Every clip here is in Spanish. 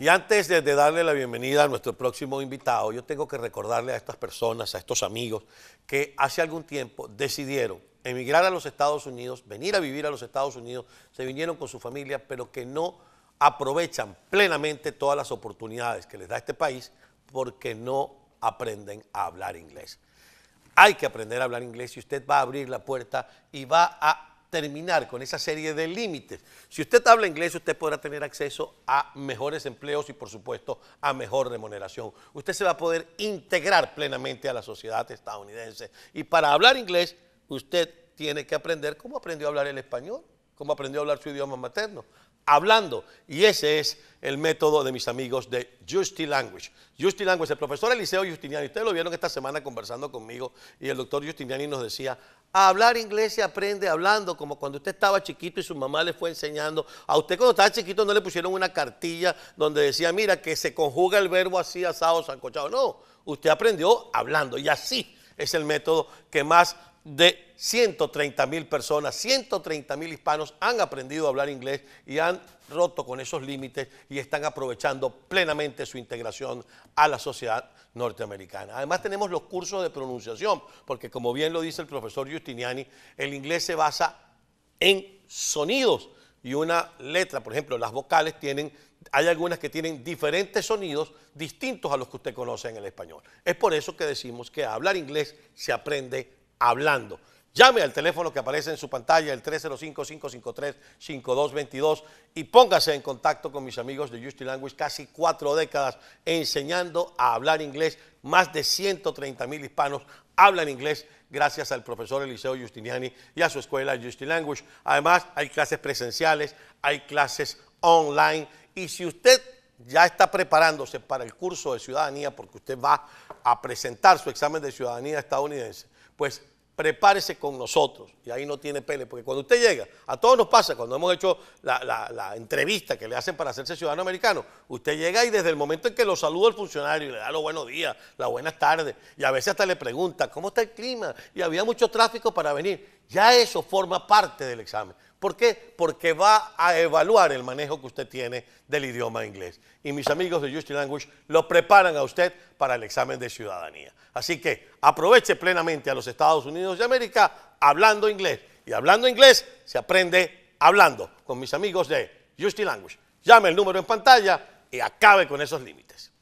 Y antes de darle la bienvenida a nuestro próximo invitado, yo tengo que recordarle a estas personas, a estos amigos, que hace algún tiempo decidieron emigrar a los Estados Unidos, venir a vivir a los Estados Unidos, se vinieron con su familia, pero que no aprovechan plenamente todas las oportunidades que les da este país porque no aprenden a hablar inglés. Hay que aprender a hablar inglés y usted va a abrir la puerta y va a terminar con esa serie de límites. Si usted habla inglés, usted podrá tener acceso a mejores empleos y, por supuesto, a mejor remuneración. Usted se va a poder integrar plenamente a la sociedad estadounidense. Y para hablar inglés, usted tiene que aprender cómo aprendió a hablar el español, cómo aprendió a hablar su idioma materno, hablando. Y ese es el método de mis amigos de Justy Language. Justy Language, el profesor Eliseo Justiniani, ustedes lo vieron esta semana conversando conmigo y el doctor Justiniani nos decía, a hablar inglés se aprende hablando, como cuando usted estaba chiquito y su mamá le fue enseñando. A usted cuando estaba chiquito no le pusieron una cartilla donde decía, mira, que se conjuga el verbo así, asado, sancochado. No, usted aprendió hablando y así es el método que más de 130.000 personas, 130.000 hispanos han aprendido a hablar inglés y han roto con esos límites y están aprovechando plenamente su integración a la sociedad norteamericana. Además tenemos los cursos de pronunciación, porque como bien lo dice el profesor Justiniani, el inglés se basa en sonidos y una letra, por ejemplo, las vocales tienen, hay algunas que tienen diferentes sonidos distintos a los que usted conoce en el español. Es por eso que decimos que hablar inglés se aprende hablando. Llame al teléfono que aparece en su pantalla, el 305-553-5222 y póngase en contacto con mis amigos de Justy Language, casi 4 décadas enseñando a hablar inglés. Más de 130.000 hispanos hablan inglés gracias al profesor Eliseo Justiniani y a su escuela Justy Language. Además, hay clases presenciales, hay clases online y si usted ya está preparándose para el curso de ciudadanía porque usted va a presentar su examen de ciudadanía estadounidense, pues prepárese con nosotros y ahí no tiene pele, porque cuando usted llega, a todos nos pasa, cuando hemos hecho la entrevista que le hacen para hacerse ciudadano americano, usted llega y desde el momento en que lo saluda el funcionario y le da los buenos días, las buenas tardes, y a veces hasta le pregunta, ¿cómo está el clima? Y había mucho tráfico para venir. Ya eso forma parte del examen. ¿Por qué? Porque va a evaluar el manejo que usted tiene del idioma inglés. Y mis amigos de Justy Language lo preparan a usted para el examen de ciudadanía. Así que aproveche plenamente a los Estados Unidos de América hablando inglés. Y hablando inglés se aprende hablando con mis amigos de Justy Language. Llame el número en pantalla y acabe con esos límites.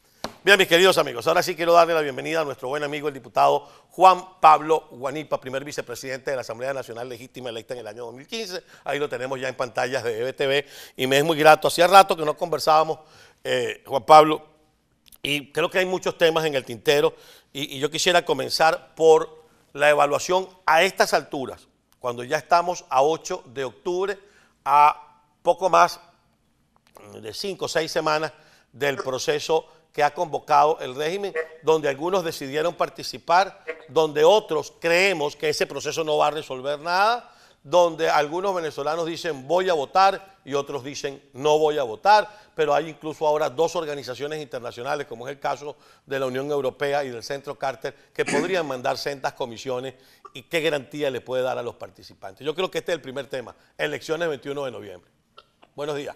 Bien, mis queridos amigos, ahora sí quiero darle la bienvenida a nuestro buen amigo, el diputado Juan Pablo Guanipa, primer vicepresidente de la Asamblea Nacional Legítima Electa en el año 2015. Ahí lo tenemos ya en pantallas de EBTV y me es muy grato. Hacía rato que no conversábamos, Juan Pablo, y creo que hay muchos temas en el tintero y yo quisiera comenzar por la evaluación a estas alturas, cuando ya estamos a 8 de octubre, a poco más de 5 o 6 semanas del proceso que ha convocado el régimen, donde algunos decidieron participar, donde otros creemos que ese proceso no va a resolver nada, donde algunos venezolanos dicen voy a votar y otros dicen no voy a votar, pero hay incluso ahora 2 organizaciones internacionales, como es el caso de la Unión Europea y del Centro Carter, que podrían mandar sendas comisiones y qué garantía le puede dar a los participantes. Yo creo que este es el primer tema, elecciones 21 de noviembre. Buenos días.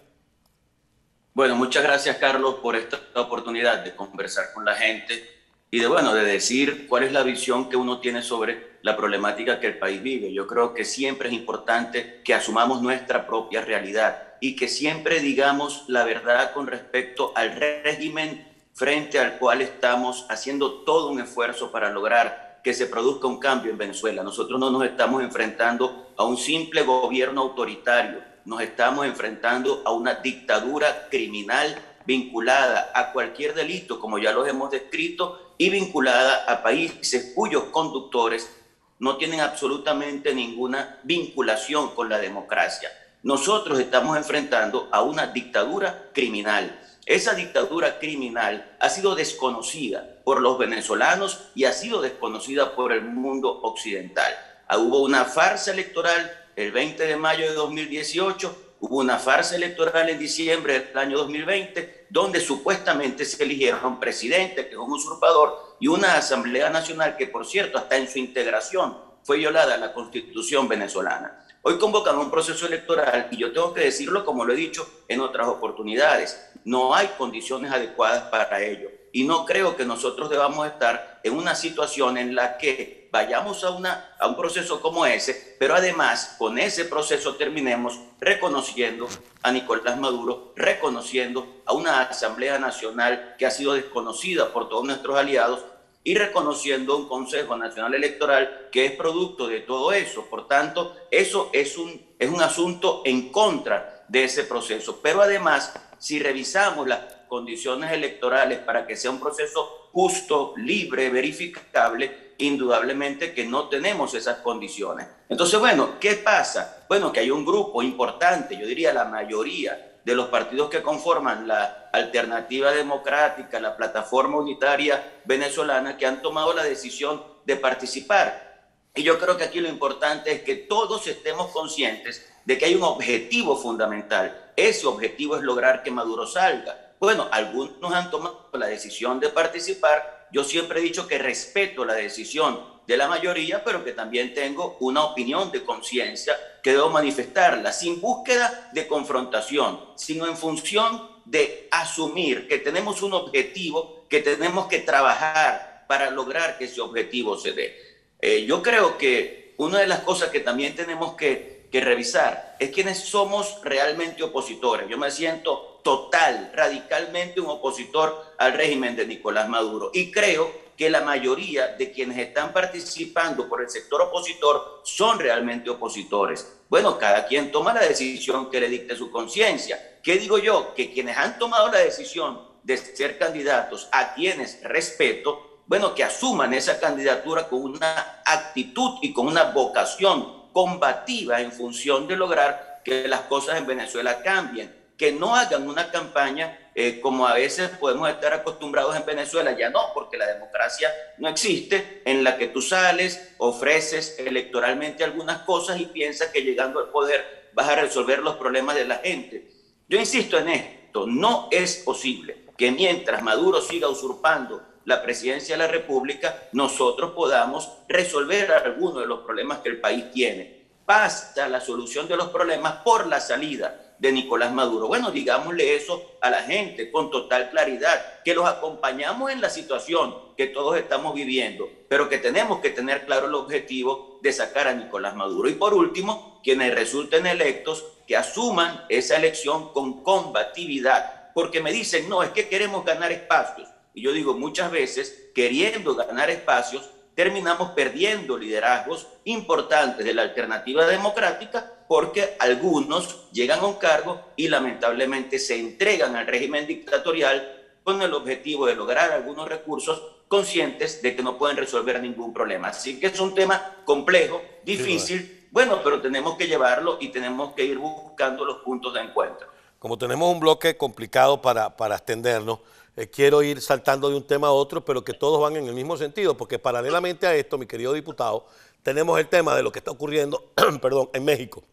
Bueno, muchas gracias, Carlos, por esta oportunidad de conversar con la gente y de decir cuál es la visión que uno tiene sobre la problemática que el país vive. Yo creo que siempre es importante que asumamos nuestra propia realidad y que siempre digamos la verdad con respecto al régimen frente al cual estamos haciendo todo un esfuerzo para lograr que se produzca un cambio en Venezuela. Nosotros no nos estamos enfrentando a un simple gobierno autoritario. Nos estamos enfrentando a una dictadura criminal vinculada a cualquier delito, como ya los hemos descrito, y vinculada a países cuyos conductores no tienen absolutamente ninguna vinculación con la democracia. Nosotros estamos enfrentando a una dictadura criminal. Esa dictadura criminal ha sido desconocida por los venezolanos y ha sido desconocida por el mundo occidental. Hubo una farsa electoral el 20 de mayo de 2018, hubo una farsa electoral en diciembre del año 2020, donde supuestamente se eligieron un presidente, que es un usurpador, y una asamblea nacional que, por cierto, hasta en su integración fue violada la constitución venezolana. Hoy convocan un proceso electoral y yo tengo que decirlo, como lo he dicho en otras oportunidades, no hay condiciones adecuadas para ello. Y no creo que nosotros debamos estar en una situación en la que vayamos a un proceso como ese, pero además con ese proceso terminemos reconociendo a Nicolás Maduro, reconociendo a una Asamblea Nacional que ha sido desconocida por todos nuestros aliados y reconociendo un Consejo Nacional Electoral que es producto de todo eso. Por tanto, eso es un asunto en contra de ese proceso. Pero además, si revisamos las condiciones electorales para que sea un proceso justo, libre, verificable, indudablemente que no tenemos esas condiciones. Entonces, bueno, ¿qué pasa? Bueno, que hay un grupo importante, yo diría la mayoría de los partidos que conforman la Alternativa Democrática, la Plataforma Unitaria Venezolana, que han tomado la decisión de participar. Y yo creo que aquí lo importante es que todos estemos conscientes de que hay un objetivo fundamental. Ese objetivo es lograr que Maduro salga. Bueno, algunos han tomado la decisión de participar. Yo siempre he dicho que respeto la decisión de la mayoría, pero que también tengo una opinión de conciencia que debo manifestarla, sin búsqueda de confrontación, sino en función de asumir que tenemos un objetivo, que tenemos que trabajar para lograr que ese objetivo se dé. Yo creo que una de las cosas que también tenemos que revisar es quiénes somos realmente opositores. Yo me siento radicalmente un opositor al régimen de Nicolás Maduro y creo que la mayoría de quienes están participando por el sector opositor son realmente opositores. Bueno, cada quien toma la decisión que le dicte su conciencia. ¿Qué digo yo? Que quienes han tomado la decisión de ser candidatos, a quienes respeto, bueno, que asuman esa candidatura con una actitud y con una vocación combativa en función de lograr que las cosas en Venezuela cambien, que no hagan una campaña como a veces podemos estar acostumbrados en Venezuela, ya no, porque la democracia no existe, en la que tú sales, ofreces electoralmente algunas cosas y piensas que llegando al poder vas a resolver los problemas de la gente. Yo insisto en esto, no es posible que mientras Maduro siga usurpando la presidencia de la República, nosotros podamos resolver algunos de los problemas que el país tiene. Basta la solución de los problemas por la salida de Nicolás Maduro. Bueno, digámosle eso a la gente con total claridad, que los acompañamos en la situación que todos estamos viviendo, pero que tenemos que tener claro el objetivo de sacar a Nicolás Maduro. Y por último, quienes resulten electos, que asuman esa elección con combatividad, porque me dicen, no, es que queremos ganar espacios. Y yo digo, muchas veces, queriendo ganar espacios, terminamos perdiendo liderazgos importantes de la Alternativa Democrática porque algunos llegan a un cargo y lamentablemente se entregan al régimen dictatorial con el objetivo de lograr algunos recursos conscientes de que no pueden resolver ningún problema. Así que es un tema complejo, difícil, bueno, pero tenemos que llevarlo y tenemos que ir buscando los puntos de encuentro. Como tenemos un bloque complicado para extendernos, quiero ir saltando de un tema a otro, pero que todos van en el mismo sentido, porque paralelamente a esto, mi querido diputado, tenemos el tema de lo que está ocurriendo en México.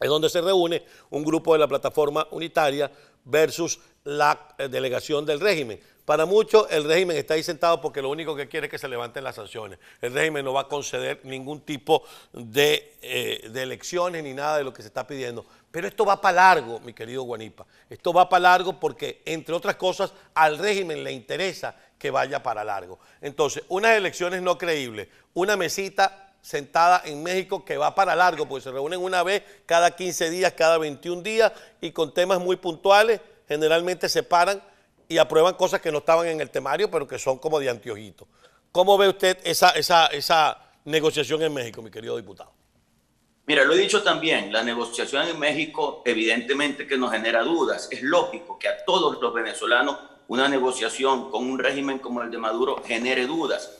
Es donde se reúne un grupo de la Plataforma Unitaria versus la delegación del régimen. Para muchos el régimen está ahí sentado porque lo único que quiere es que se levanten las sanciones. El régimen no va a conceder ningún tipo de elecciones ni nada de lo que se está pidiendo. Pero esto va para largo, mi querido Guanipa. Esto va para largo porque, entre otras cosas, al régimen le interesa que vaya para largo. Entonces, unas elecciones no creíbles, una mesita sentada en México que va para largo, porque se reúnen una vez cada 15 días, cada 21 días y con temas muy puntuales, generalmente se paran y aprueban cosas que no estaban en el temario, pero que son como de anteojito. ¿Cómo ve usted esa negociación en México, mi querido diputado? Mira, lo he dicho también, la negociación en México evidentemente que nos genera dudas. Es lógico que a todos los venezolanos una negociación con un régimen como el de Maduro genere dudas.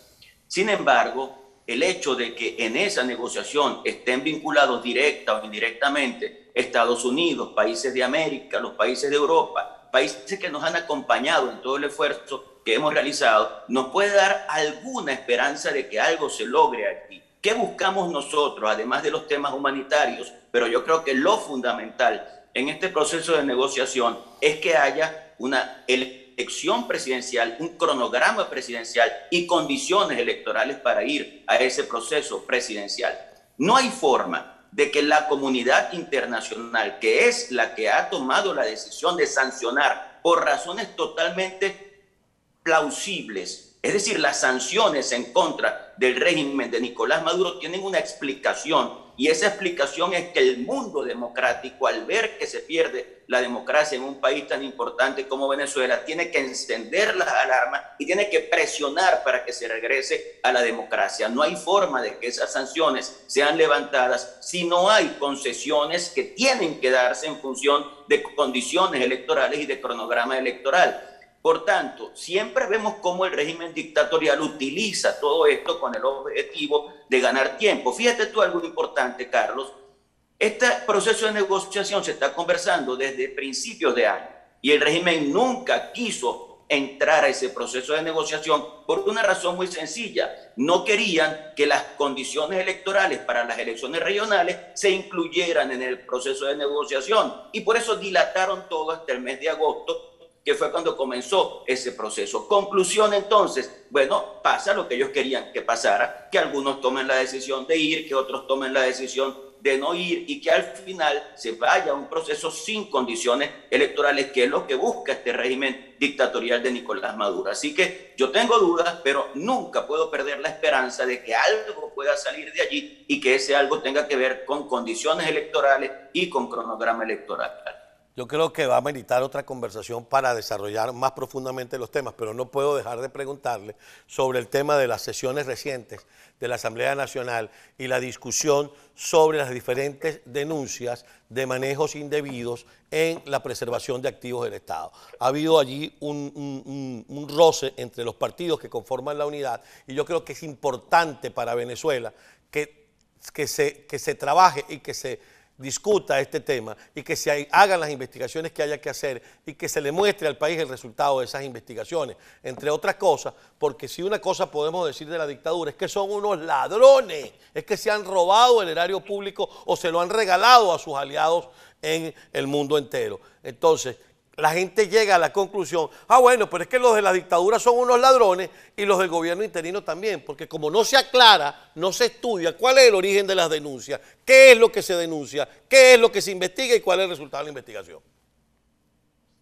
Sin embargo, el hecho de que en esa negociación estén vinculados directa o indirectamente Estados Unidos, países de América, los países de Europa, países que nos han acompañado en todo el esfuerzo que hemos realizado, nos puede dar alguna esperanza de que algo se logre aquí. ¿Qué buscamos nosotros, además de los temas humanitarios? Pero yo creo que lo fundamental en este proceso de negociación es que haya una elección presidencial, un cronograma presidencial y condiciones electorales para ir a ese proceso presidencial. No hay forma de que la comunidad internacional, que es la que ha tomado la decisión de sancionar por razones totalmente plausibles, es decir, las sanciones en contra del régimen de Nicolás Maduro tienen una explicación, y esa explicación es que el mundo democrático, al ver que se pierde la democracia en un país tan importante como Venezuela, tiene que encender las alarmas y tiene que presionar para que se regrese a la democracia. No hay forma de que esas sanciones sean levantadas si no hay concesiones que tienen que darse en función de condiciones electorales y de cronograma electoral. Por tanto, siempre vemos cómo el régimen dictatorial utiliza todo esto con el objetivo de ganar tiempo. Fíjate tú algo importante, Carlos. Este proceso de negociación se está conversando desde principios de año y el régimen nunca quiso entrar a ese proceso de negociación por una razón muy sencilla. No querían que las condiciones electorales para las elecciones regionales se incluyeran en el proceso de negociación y por eso dilataron todo hasta el mes de agosto, que fue cuando comenzó ese proceso. Conclusión entonces, bueno, pasa lo que ellos querían que pasara, que algunos tomen la decisión de ir, que otros tomen la decisión de no ir y que al final se vaya a un proceso sin condiciones electorales, que es lo que busca este régimen dictatorial de Nicolás Maduro. Así que yo tengo dudas, pero nunca puedo perder la esperanza de que algo pueda salir de allí y que ese algo tenga que ver con condiciones electorales y con cronograma electoral. Yo creo que va a meritar otra conversación para desarrollar más profundamente los temas, pero no puedo dejar de preguntarle sobre el tema de las sesiones recientes de la Asamblea Nacional y la discusión sobre las diferentes denuncias de manejos indebidos en la preservación de activos del Estado. Ha habido allí un roce entre los partidos que conforman la unidad y yo creo que es importante para Venezuela que se trabaje y que se discuta este tema y que se hagan las investigaciones que haya que hacer y que se le muestre al país el resultado de esas investigaciones, entre otras cosas, porque si una cosa podemos decir de la dictadura es que son unos ladrones, es que se han robado el erario público o se lo han regalado a sus aliados en el mundo entero. Entonces, la gente llega a la conclusión, ah bueno, pero es que los de la dictadura son unos ladrones y los del gobierno interino también, porque como no se aclara, no se estudia cuál es el origen de las denuncias, qué es lo que se denuncia, qué es lo que se investiga y cuál es el resultado de la investigación.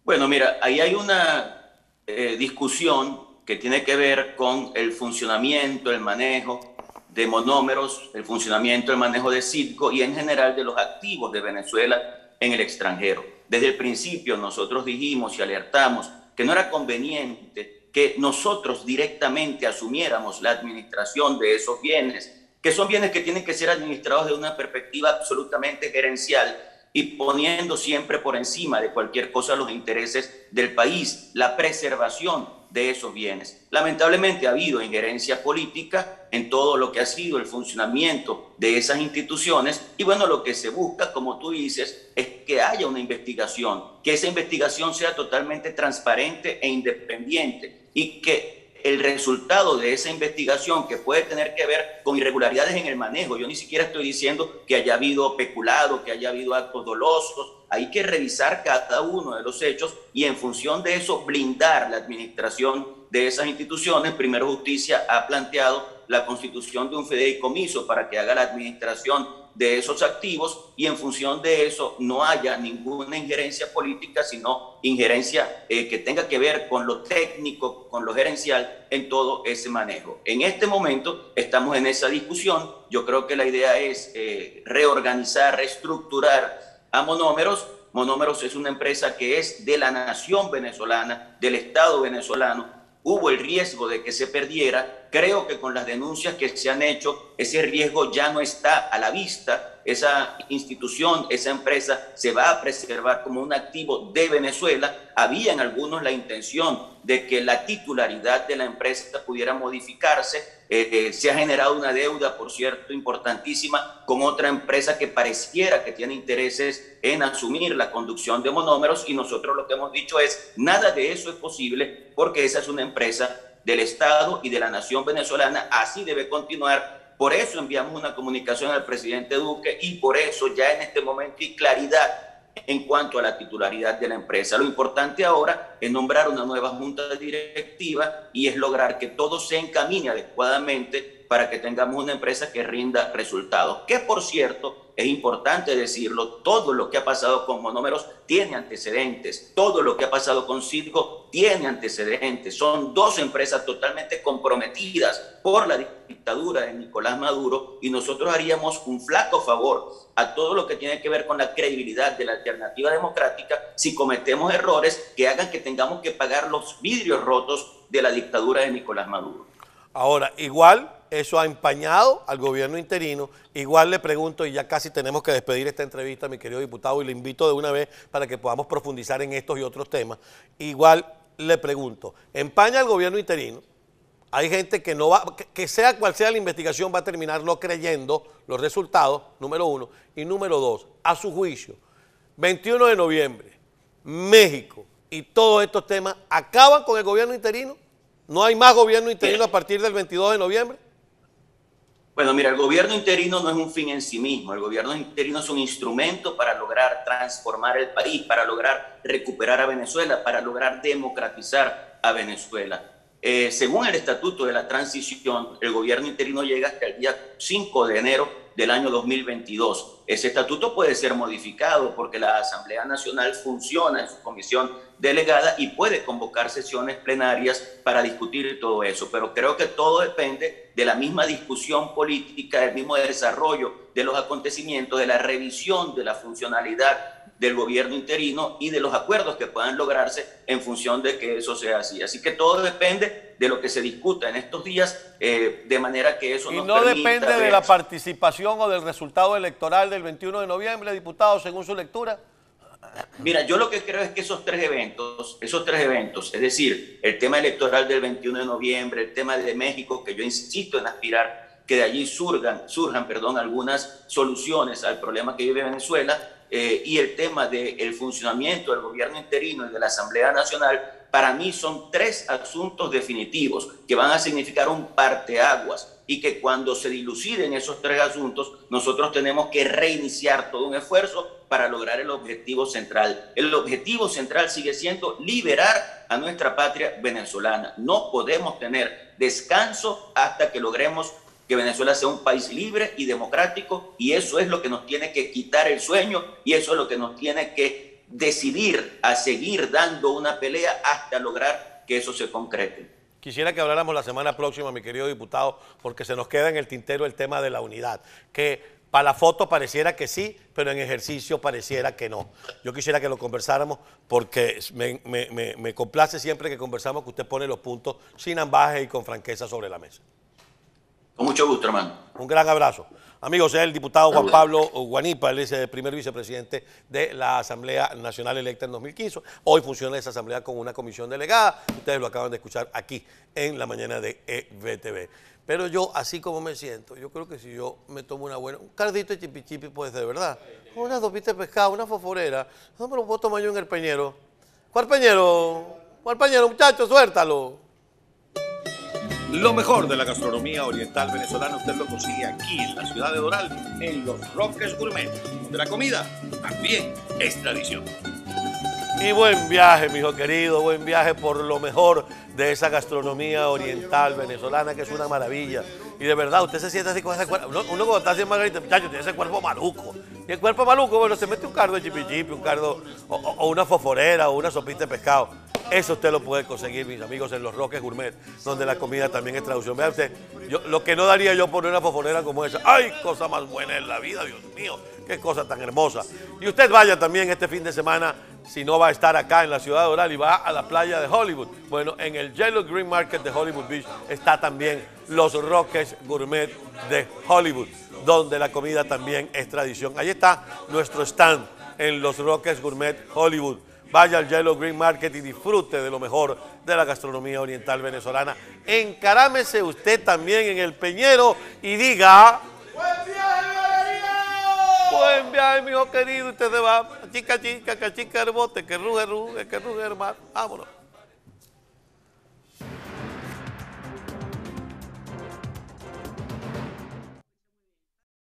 Bueno, mira, ahí hay una discusión que tiene que ver con el funcionamiento, el manejo de Monómeros, el funcionamiento, el manejo de CITGO y en general de los activos de Venezuela en el extranjero. Desde el principio nosotros dijimos y alertamos que no era conveniente que nosotros directamente asumiéramos la administración de esos bienes, que son bienes que tienen que ser administrados de una perspectiva absolutamente gerencial y poniendo siempre por encima de cualquier cosa los intereses del país, la preservación de esos bienes. Lamentablemente ha habido injerencia política en todo lo que ha sido el funcionamiento de esas instituciones y bueno, lo que se busca, como tú dices, es que haya una investigación, que esa investigación sea totalmente transparente e independiente y que el resultado de esa investigación que puede tener que ver con irregularidades en el manejo, yo ni siquiera estoy diciendo que haya habido peculado, que haya habido actos dolosos, hay que revisar cada uno de los hechos y en función de eso blindar la administración de esas instituciones. Primera Justicia ha planteado la constitución de un fideicomiso para que haga la administración de esos activos y en función de eso no haya ninguna injerencia política, sino injerencia que tenga que ver con lo técnico, con lo gerencial en todo ese manejo. En este momento estamos en esa discusión. Yo creo que la idea es reorganizar, reestructurar a Monómeros. Monómeros es una empresa que es de la nación venezolana, del Estado venezolano. Hubo el riesgo de que se perdiera. Creo que con las denuncias que se han hecho, ese riesgo ya no está a la vista. Esa institución, esa empresa se va a preservar como un activo de Venezuela. Había en algunos la intención de que la titularidad de la empresa pudiera modificarse. Se ha generado una deuda, por cierto, importantísima con otra empresa que pareciera que tiene intereses en asumir la conducción de Monómeros y nosotros lo que hemos dicho es nada de eso es posible porque esa es una empresa del Estado y de la nación venezolana, así debe continuar. Por eso enviamos una comunicación al presidente Duque y por eso ya en este momento hay claridad en cuanto a la titularidad de la empresa. Lo importante ahora es nombrar una nueva junta directiva y es lograr que todo se encamine adecuadamente para que tengamos una empresa que rinda resultados. Que, por cierto, es importante decirlo, todo lo que ha pasado con Monómeros tiene antecedentes, todo lo que ha pasado con CITGO tiene antecedentes. Son dos empresas totalmente comprometidas por la dictadura de Nicolás Maduro y nosotros haríamos un flaco favor a todo lo que tiene que ver con la credibilidad de la Alternativa Democrática si cometemos errores que hagan que tengamos que pagar los vidrios rotos de la dictadura de Nicolás Maduro. Ahora, igual eso ha empañado al gobierno interino, igual le pregunto, y ya casi tenemos que despedir esta entrevista, mi querido diputado, y le invito de una vez para que podamos profundizar en estos y otros temas, igual le pregunto, empaña al gobierno interino, hay gente que no va, que sea cual sea la investigación va a terminar no creyendo los resultados, número uno, y número dos, a su juicio, 21 de noviembre, México y todos estos temas acaban con el gobierno interino. ¿No hay más gobierno interino a partir del 22 de noviembre? Bueno, mira, el gobierno interino no es un fin en sí mismo. El gobierno interino es un instrumento para lograr transformar el país, para lograr recuperar a Venezuela, para lograr democratizar a Venezuela. Según el Estatuto de la Transición, el gobierno interino llega hasta el día 5 de enero del año 2022. Ese estatuto puede ser modificado porque la Asamblea Nacional funciona en su comisión delegada y puede convocar sesiones plenarias para discutir todo eso. Pero creo que todo depende de la misma discusión política, del mismo desarrollo de los acontecimientos, de la revisión de la funcionalidad del gobierno interino y de los acuerdos que puedan lograrse en función de que eso sea así. Así que todo depende de lo que se discuta en estos días, de manera que eso nos permita... Y no depende de la participación o del resultado electoral del 21 de noviembre, diputado, según su lectura. Mira, yo lo que creo es que esos tres eventos, es decir, el tema electoral del 21 de noviembre, el tema de México, que yo insisto en aspirar que de allí surjan algunas soluciones al problema que vive Venezuela, y el tema del funcionamiento del gobierno interino y de la Asamblea Nacional, para mí son tres asuntos definitivos que van a significar un parteaguas y que cuando se diluciden esos tres asuntos, nosotros tenemos que reiniciar todo un esfuerzo para lograr el objetivo central. El objetivo central sigue siendo liberar a nuestra patria venezolana. No podemos tener descanso hasta que logremos que Venezuela sea un país libre y democrático, y eso es lo que nos tiene que quitar el sueño y eso es lo que nos tiene que decidir a seguir dando una pelea hasta lograr que eso se concrete. Quisiera que habláramos la semana próxima, mi querido diputado, porque se nos queda en el tintero el tema de la unidad, que para la foto pareciera que sí, pero en ejercicio pareciera que no. Yo quisiera que lo conversáramos porque me complace siempre que conversamos, que usted pone los puntos sin ambages y con franqueza sobre la mesa. Con mucho gusto, hermano. Un gran abrazo. Amigos, es el diputado Juan Pablo Guanipa, él es el primer vicepresidente de la Asamblea Nacional Electa en 2015. Hoy funciona esa asamblea con una comisión delegada. Ustedes lo acaban de escuchar aquí en la mañana de EBTV. Pero yo, así como me siento, yo creo que si yo me tomo una buena... Un cardito de chipichipi puede ser, ¿verdad? Unas dos pitas de pescado, una foforera. No me lo puedo tomar yo en el peñero. ¿Cuál peñero? ¿Cuál peñero, muchacho? Suéltalo. Lo mejor de la gastronomía oriental venezolana usted lo consigue aquí en la ciudad de Doral, en Los Roques Gourmet, donde la comida también es tradición. Y buen viaje, mijo querido, buen viaje por lo mejor de esa gastronomía oriental venezolana, que es una maravilla. Y de verdad, usted se siente así con ese cuerpo. Uno cuando está así en Margarita, muchachos, tiene ese cuerpo maluco. Y el cuerpo maluco, bueno, se mete un cardo de chipichipi, un cardo o una foforera o una sopita de pescado. Eso usted lo puede conseguir, mis amigos, en Los Roques Gourmet, donde la comida también es traducción. Vea usted, lo que no daría yo por una foforera como esa. ¡Ay, cosa más buena en la vida, Dios mío! ¡Qué cosa tan hermosa! Y usted vaya también este fin de semana, si no va a estar acá en la ciudad de Doral y va a la playa de Hollywood. Bueno, en el Yellow Green Market de Hollywood Beach está también Los Roques Gourmet de Hollywood, donde la comida también es tradición. Ahí está nuestro stand en Los Roques Gourmet Hollywood. Vaya al Yellow Green Market y disfrute de lo mejor de la gastronomía oriental venezolana. Encarámese usted también en el peñero y diga... ¡Buen viaje, Valerio! ¡Buen viaje, mi hijo querido! Usted se va, chica, chica, que ruge, ruge, que ruge, hermano. Vámonos.